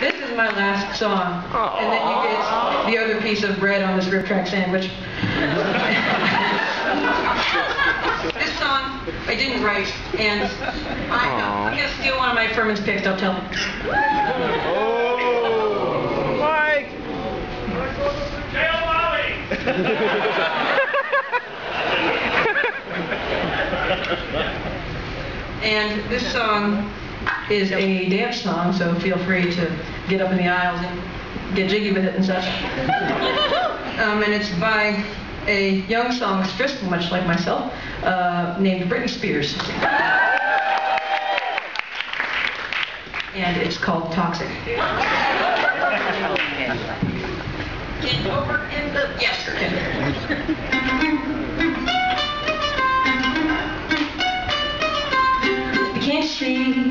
This is my last song. Aww. And then you get the other piece of bread on this rip track sandwich. This song I didn't write, and I'm going to steal one of my Furman's picks, I'll tell him. Oh, Mike! Jail Molly! And this song is a dance song, so feel free to get up in the aisles and get jiggy with it and such. And it's by a young songstress, much like myself, named Britney Spears. And it's called Toxic. Get over in the... Yes, can't see.